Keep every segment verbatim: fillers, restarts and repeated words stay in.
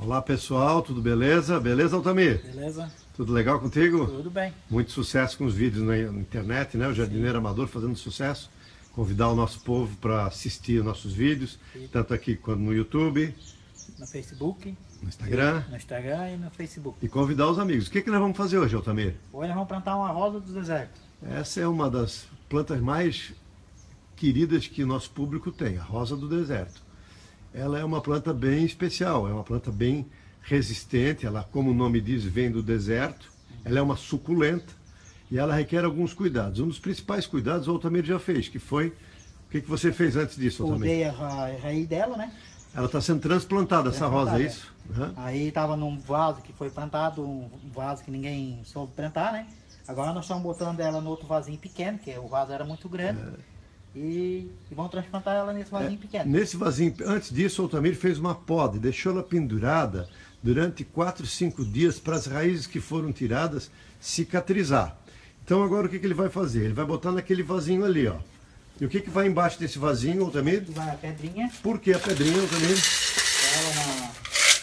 Olá pessoal, tudo beleza? Beleza, Altamir? Beleza. Tudo legal contigo? Tudo bem. Muito sucesso com os vídeos na internet, né? O Jardineiro Sim. Amador fazendo sucesso. Convidar o nosso povo para assistir os nossos vídeos, Sim. tanto aqui quanto no YouTube. No Facebook. No Instagram. No Instagram e no Facebook. E convidar os amigos. O que, que nós vamos fazer hoje, Altamir? Hoje nós vamos plantar uma rosa do deserto. Essa é uma das plantas mais queridas que o nosso público tem, a rosa do deserto. Ela é uma planta bem especial, é uma planta bem resistente, ela, como o nome diz, vem do deserto, ela é uma suculenta e ela requer alguns cuidados. Um dos principais cuidados o Altamir já fez, que foi... O que, que você fez antes disso, Altamir? Usei a raiz dela, né? Ela está sendo transplantada, essa rosa, é isso? Uhum. Aí estava num vaso que foi plantado, um vaso que ninguém soube plantar, né? Agora nós estamos botando ela no outro vasinho pequeno, que o vaso era muito grande. É. E, e vão transplantar ela nesse vasinho é, pequeno. Nesse vasinho, antes disso, o Altamir fez uma poda e deixou ela pendurada durante quatro, cinco dias para as raízes que foram tiradas cicatrizar. Então agora o que, que ele vai fazer? Ele vai botar naquele vasinho ali, ó. E o que, que vai embaixo desse vasinho, Altamir? Vai a pedrinha. Por que a pedrinha, Altamir? Para ela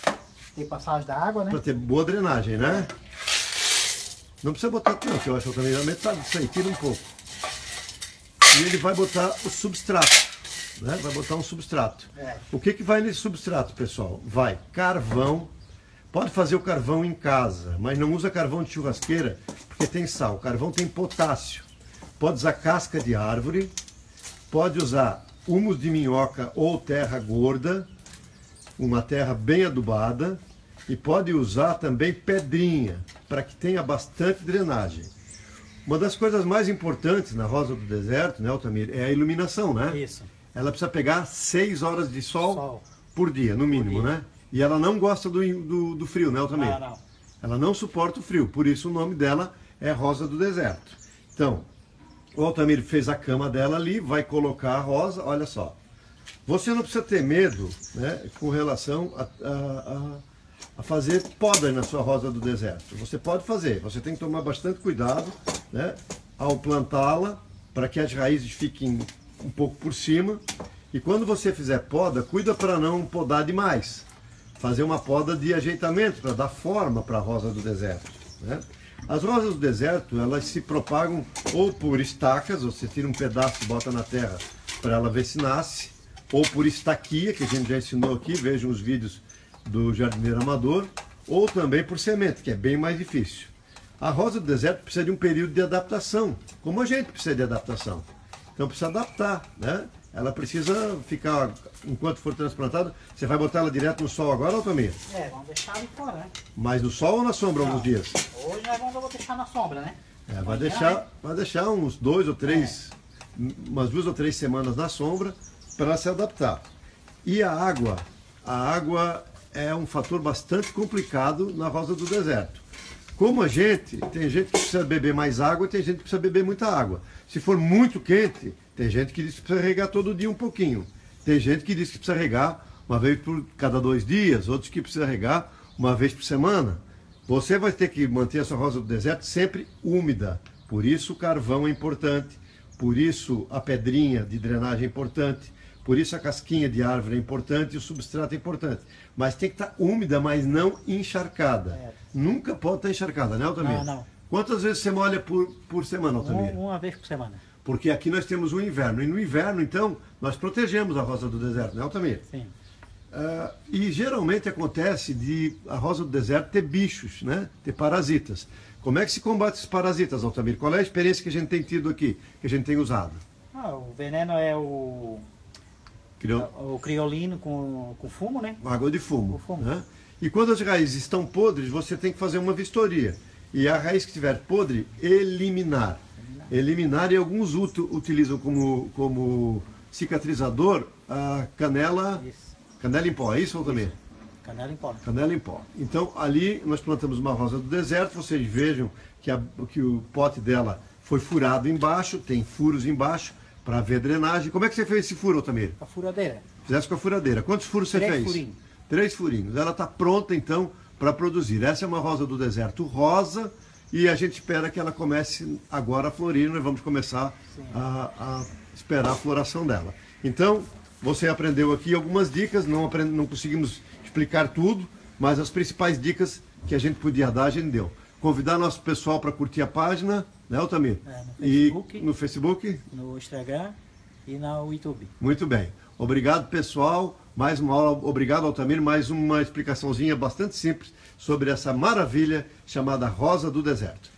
na... ter passagem da água, né? Para ter boa drenagem, né? Não precisa botar tanto, eu acho, Altamir. A metade disso aí, tira um pouco. E ele vai botar o substrato, né? Vai botar um substrato. É. O que que vai nesse substrato, pessoal? Vai carvão. Pode fazer o carvão em casa, mas não usa carvão de churrasqueira, porque tem sal. O carvão tem potássio. Pode usar casca de árvore, pode usar humus de minhoca ou terra gorda, uma terra bem adubada, e pode usar também pedrinha, para que tenha bastante drenagem. Uma das coisas mais importantes na rosa do deserto, né, Altamir, é a iluminação, né? Isso. Ela precisa pegar seis horas de sol, sol. por dia, no mínimo, dia. né? E ela não gosta do, do, do frio, né, Altamir? Não, não. Ela não suporta o frio, por isso o nome dela é rosa do deserto. Então, o Altamir fez a cama dela ali, vai colocar a rosa, olha só. Você não precisa ter medo, né, com relação a... a, a a fazer poda na sua rosa do deserto. Você pode fazer, você tem que tomar bastante cuidado, né, ao plantá-la, para que as raízes fiquem um pouco por cima. E quando você fizer poda, cuida para não podar demais. Fazer uma poda de ajeitamento, para dar forma para a rosa do deserto, né? As rosas do deserto, elas se propagam ou por estacas, você tira um pedaço e bota na terra para ela ver se nasce, ou por estaquia, que a gente já ensinou aqui, vejam os vídeos do Jardineiro Amador, ou também por semente, que é bem mais difícil. A rosa do deserto precisa de um período de adaptação, como a gente precisa de adaptação. Então precisa adaptar, né? Ela precisa ficar, enquanto for transplantada, você vai botar ela direto no sol agora, Altamir? É, vamos deixar ela fora, né? Mas no sol ou na sombra Não. alguns dias? Hoje nós vamos deixar na sombra, né? É, vai deixar, né? vai deixar uns dois ou três, é. umas duas ou três semanas na sombra, para ela se adaptar. E a água? A água... é um fator bastante complicado na rosa do deserto. Como a gente, tem gente que precisa beber mais água e tem gente que precisa beber muita água. Se for muito quente, tem gente que diz que precisa regar todo dia um pouquinho. Tem gente que diz que precisa regar uma vez por cada dois dias, outros que precisa regar uma vez por semana. Você vai ter que manter a sua rosa do deserto sempre úmida. Por isso o carvão é importante, por isso a pedrinha de drenagem é importante. Por isso a casquinha de árvore é importante e o substrato é importante. Mas tem que estar úmida, mas não encharcada. É. Nunca pode estar encharcada, né, Altamir? Não, não. Quantas vezes você molha por, por semana, Altamir? Uma, uma vez por semana. Porque aqui nós temos o inverno. E no inverno, então, nós protegemos a rosa do deserto, né, Altamir? Sim. Uh, e geralmente acontece de a rosa do deserto ter bichos, né? Ter parasitas. Como é que se combate esses parasitas, Altamir? Qual é a experiência que a gente tem tido aqui, que a gente tem usado? Ah, o veneno é o... O criolino com, com fumo, né? Água de fumo. fumo. Né? E quando as raízes estão podres, você tem que fazer uma vistoria. E a raiz que estiver podre, eliminar. Eliminar, eliminar e alguns utilizam como, como cicatrizador a canela, isso. canela em pó. É isso, Altamir? Canela em pó. Canela em pó. Então, ali nós plantamos uma rosa do deserto. Vocês vejam que, a, que o pote dela foi furado embaixo, tem furos embaixo, para ver drenagem. Como é que você fez esse furo, Altamir? A furadeira. Fizesse com a furadeira. Quantos furos você fez? Três furinhos. Três furinhos. Ela está pronta, então, para produzir. Essa é uma rosa do deserto rosa e a gente espera que ela comece agora a florir. Nós vamos começar a, a esperar a floração dela. Então, você aprendeu aqui algumas dicas. Não, aprend... não conseguimos explicar tudo, mas as principais dicas que a gente podia dar, a gente deu. Convidar nosso pessoal para curtir a página, né, Altamir? É, no Facebook, e no Facebook, no Instagram e no YouTube. Muito bem. Obrigado, pessoal. Mais uma aula. Obrigado, Altamir. Mais uma explicaçãozinha bastante simples sobre essa maravilha chamada Rosa do Deserto.